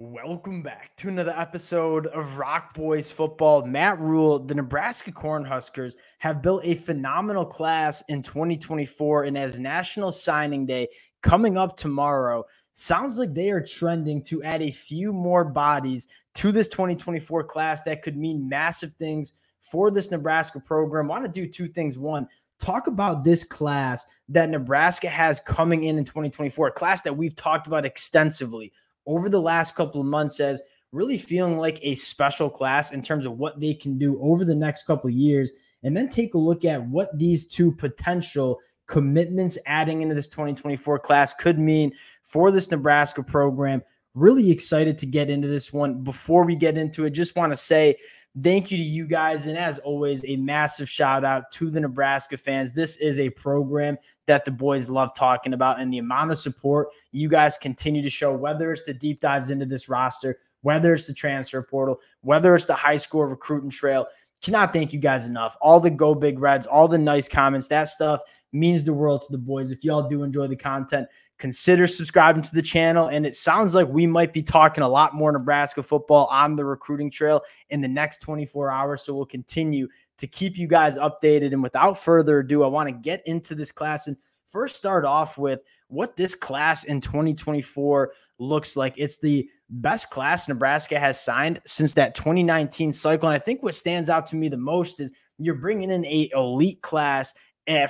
Welcome back to another episode of ROC Boys Football. Matt Rhule, the Nebraska Cornhuskers, have built a phenomenal class in 2024, and as National Signing Day coming up tomorrow, sounds like they are trending to add a few more bodies to this 2024 class that could mean massive things for this Nebraska program. I want to do two things. One, talk about this class that Nebraska has coming in 2024, a class that we've talked about extensively over the last couple of months as really feeling like a special class in terms of what they can do over the next couple of years, and then take a look at what these two potential commitments adding into this 2024 class could mean for this Nebraska program. Really excited to get into this one. Before we get into it, just want to say thank you to you guys, and as always, a massive shout out to the Nebraska fans. This is a program that the boys love talking about, and the amount of support you guys continue to show, whether it's the deep dives into this roster, whether it's the transfer portal, whether it's the high school recruiting trail, cannot thank you guys enough. All the Go Big Reds, all the nice comments, that stuff means the world to the boys. If y'all do enjoy the content, consider subscribing to the channel, and it sounds like we might be talking a lot more Nebraska football on the recruiting trail in the next 24 hours, so we'll continue to keep you guys updated. And without further ado, I want to get into this class and first start off with what this class in 2024 looks like. It's the best class Nebraska has signed since that 2019 cycle, and I think what stands out to me the most is you're bringing in an elite class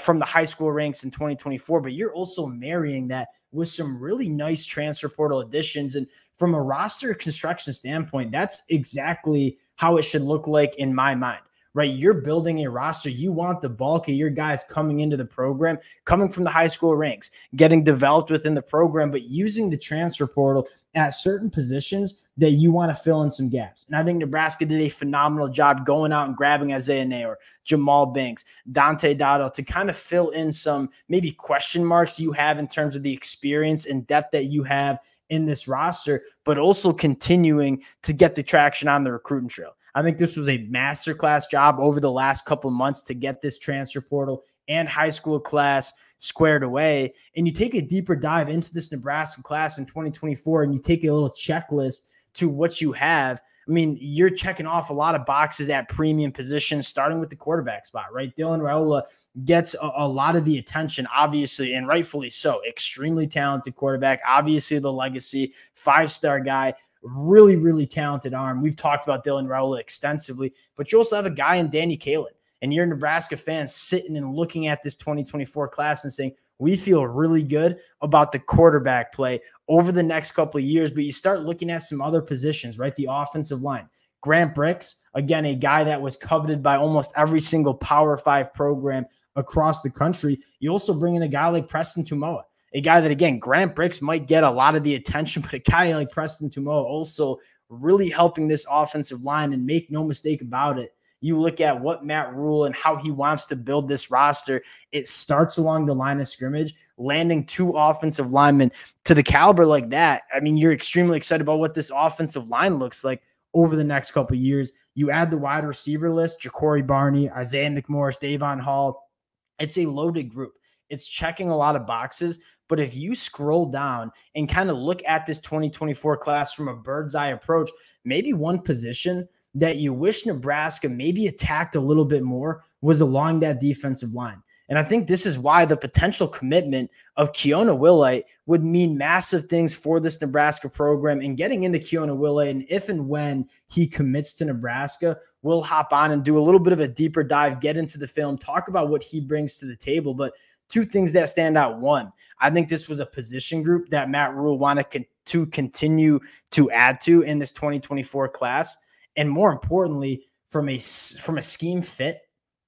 from the high school ranks in 2024, but you're also marrying that with some really nice transfer portal additions. And from a roster construction standpoint, that's exactly how it should look like in my mind, right? You're building a roster. You want the bulk of your guys coming into the program, coming from the high school ranks, getting developed within the program, but using the transfer portal at certain positions that you want to fill in some gaps. And I think Nebraska did a phenomenal job going out and grabbing Isaiah Naylor, Jamal Banks, Dante Dado to kind of fill in some maybe question marks you have in terms of the experience and depth that you have in this roster, but also continuing to get the traction on the recruiting trail. I think this was a masterclass job over the last couple of months to get this transfer portal and high school class squared away. And you take a deeper dive into this Nebraska class in 2024, and you take a little checklist to what you have. I mean, you're checking off a lot of boxes at premium positions, starting with the quarterback spot, right? Dylan Raiola gets a lot of the attention, obviously, and rightfully so. Extremely talented quarterback, obviously the legacy, five-star guy, really, really talented arm. We've talked about Dylan Raiola extensively, but you also have a guy in Danny Kalen, and you're a Nebraska fan sitting and looking at this 2024 class and saying, we feel really good about the quarterback play over the next couple of years. But you start looking at some other positions, right? The offensive line. Grant Bricks, again, a guy that was coveted by almost every single Power 5 program across the country. You also bring in a guy like Preston Tumoa, a guy that, again, Grant Bricks might get a lot of the attention, but a guy like Preston Tumoa also really helping this offensive line. And make no mistake about it, you look at what Matt Rhule and how he wants to build this roster, it starts along the line of scrimmage, landing two offensive linemen to the caliber like that. I mean, you're extremely excited about what this offensive line looks like over the next couple of years. You add the wide receiver list, Ja'Cory Barney, Isaiah McMorris, Davon Hall. It's a loaded group. It's checking a lot of boxes. But if you scroll down and kind of look at this 2024 class from a bird's eye approach, maybe one position that you wish Nebraska maybe attacked a little bit more was along that defensive line. And I think this is why the potential commitment of Keona Wilhite would mean massive things for this Nebraska program. And getting into Keona Wilhite, and if and when he commits to Nebraska, we'll hop on and do a little bit of a deeper dive, get into the film, talk about what he brings to the table. But two things that stand out. One, I think this was a position group that Matt Rhule wanted to continue to add to in this 2024 class. And more importantly, from a scheme fit,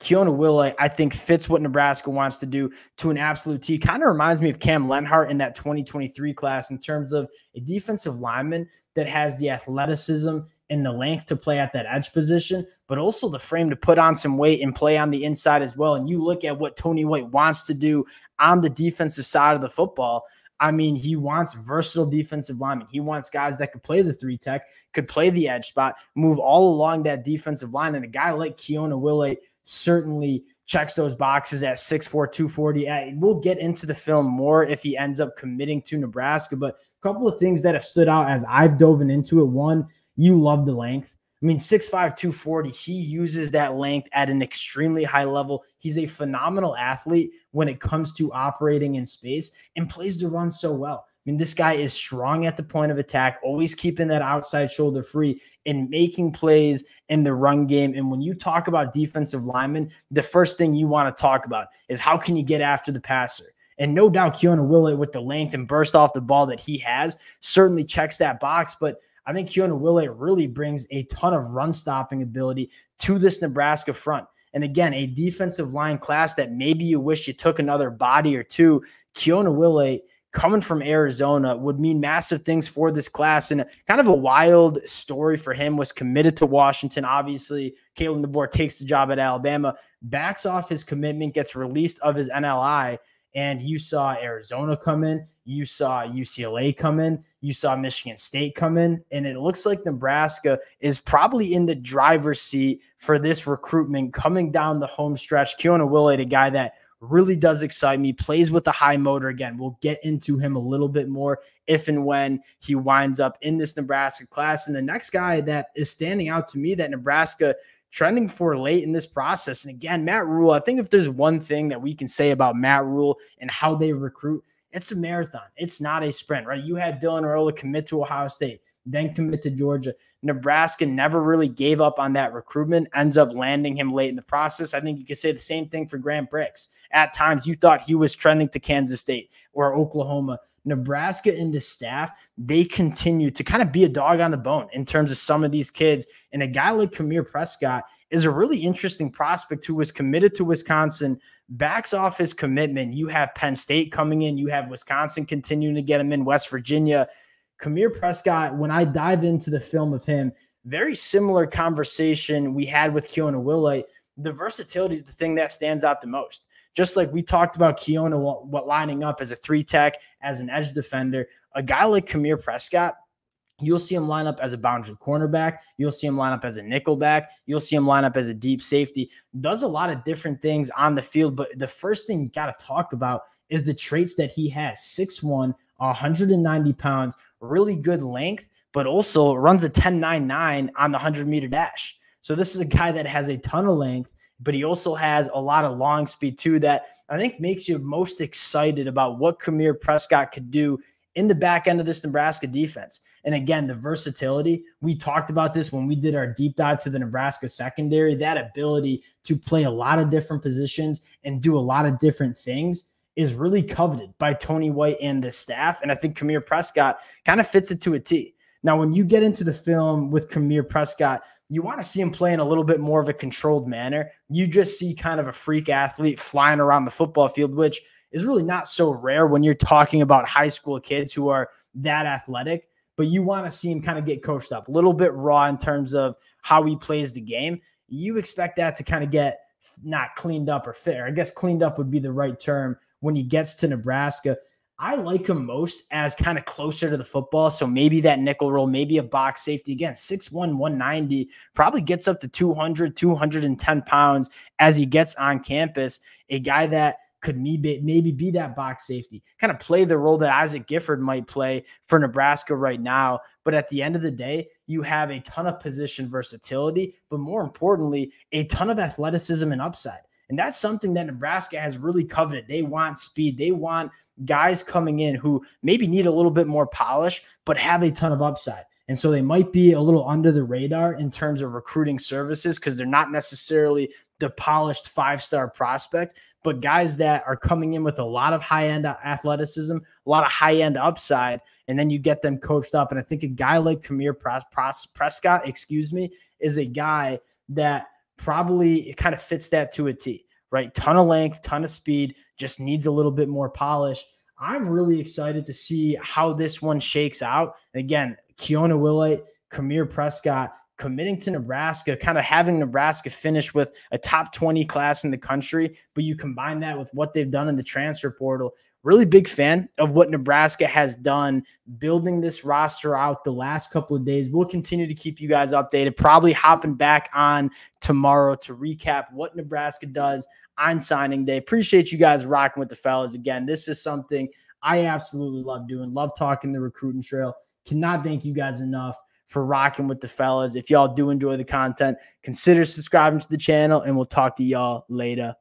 Keona Wilhite, I think, fits what Nebraska wants to do to an absolute T. Kind of reminds me of Cam Lenhart in that 2023 class in terms of a defensive lineman that has the athleticism and the length to play at that edge position, but also the frame to put on some weight and play on the inside as well. And you look at what Tony White wants to do on the defensive side of the football. I mean, he wants versatile defensive linemen. He wants guys that could play the three tech, could play the edge spot, move all along that defensive line. And a guy like Keona Wilhite certainly checks those boxes at 6'4", 240. We'll get into the film more if he ends up committing to Nebraska, but A couple of things that have stood out as I've dove into it. One, you love the length. I mean, 6'5", 240, he uses that length at an extremely high level. He's a phenomenal athlete when it comes to operating in space and plays the run so well. I mean, this guy is strong at the point of attack, always keeping that outside shoulder free and making plays in the run game. And when you talk about defensive linemen, the first thing you want to talk about is how can you get after the passer? And no doubt Keona Wilhite, with the length and burst off the ball that he has, certainly checks that box. But I think Keona Wilhite really brings a ton of run-stopping ability to this Nebraska front. And again, a defensive line class that maybe you wish you took another body or two. Keona Wilhite coming from Arizona would mean massive things for this class. And kind of a wild story for him, was committed to Washington. Obviously, Caitlin DeBoer takes the job at Alabama, backs off his commitment, gets released of his NLI. And you saw Arizona come in, you saw UCLA come in, you saw Michigan State come in, and it looks like Nebraska is probably in the driver's seat for this recruitment coming down the home stretch. Keona Wilhite, a guy that really does excite me, plays with a high motor. Again, we'll get into him a little bit more if and when he winds up in this Nebraska class. And the next guy that is standing out to me that Nebraska trending for late in this process. And again, Matt Rhule, I think if there's one thing that we can say about Matt Rhule and how they recruit, it's a marathon. It's not a sprint, right? You had Dylan Raiola commit to Ohio State, then commit to Georgia. Nebraska never really gave up on that recruitment, ends up landing him late in the process. I think you could say the same thing for Grant Bricks. At times, you thought he was trending to Kansas State or Oklahoma. Nebraska and the staff, they continue to kind of be a dog on the bone in terms of some of these kids. And a guy like Kahmir Prescott is a really interesting prospect who was committed to Wisconsin, backs off his commitment. You have Penn State coming in. You have Wisconsin continuing to get him in, West Virginia. Kahmir Prescott, when I dive into the film of him, very similar conversation we had with Keona Wilhite. The versatility is the thing that stands out the most. Just like we talked about Keona lining up as a three-tech, as an edge defender, a guy like Kahmir Prescott, you'll see him line up as a boundary cornerback. You'll see him line up as a nickelback. You'll see him line up as a deep safety. Does a lot of different things on the field, but the first thing you got to talk about is the traits that he has. 6'1", 190 pounds, really good length, but also runs a 10.99 on the 100-meter dash. So this is a guy that has a ton of length, but he also has a lot of long speed too that I think makes you most excited about what Kahmir Prescott could do in the back end of this Nebraska defense. And again, the versatility, we talked about this when we did our deep dive to the Nebraska secondary, that ability to play a lot of different positions and do a lot of different things is really coveted by Tony White and the staff. And I think Kahmir Prescott kind of fits it to a T. Now, when you get into the film with Kahmir Prescott, you want to see him play in a little bit more of a controlled manner. You just see kind of a freak athlete flying around the football field, which is really not so rare when you're talking about high school kids who are that athletic, but you want to see him kind of get coached up, a little bit raw in terms of how he plays the game. You expect that to kind of get not cleaned up or fair. I guess cleaned up would be the right term when he gets to Nebraska. I like him most as kind of closer to the football. So maybe that nickel roll, maybe a box safety. Again, 6'1", 190, probably gets up to 200, 210 pounds as he gets on campus. A guy that could maybe be that box safety, kind of play the role that Isaac Gifford might play for Nebraska right now. But at the end of the day, you have a ton of position versatility, but more importantly, a ton of athleticism and upside. And that's something that Nebraska has really coveted. They want speed. They want guys coming in who maybe need a little bit more polish, but have a ton of upside. And so they might be a little under the radar in terms of recruiting services because they're not necessarily the polished five-star prospect, but guys that are coming in with a lot of high-end athleticism, a lot of high-end upside, and then you get them coached up. And I think a guy like Kahmir Prescott, is a guy that probably kind of fits that to a T, right? Ton of length, ton of speed, just needs a little bit more polish. I'm really excited to see how this one shakes out. And again, Keona Wilhite, Kahmir Prescott committing to Nebraska, kind of having Nebraska finish with a top 20 class in the country, but you combine that with what they've done in the transfer portal. Really big fan of what Nebraska has done building this roster out the last couple of days. We'll continue to keep you guys updated, probably hopping back on tomorrow to recap what Nebraska does on signing day. Appreciate you guys rocking with the fellas. Again, this is something I absolutely love doing. Love talking the recruiting trail. Cannot thank you guys enough for rocking with the fellas. If y'all do enjoy the content, consider subscribing to the channel, and we'll talk to y'all later.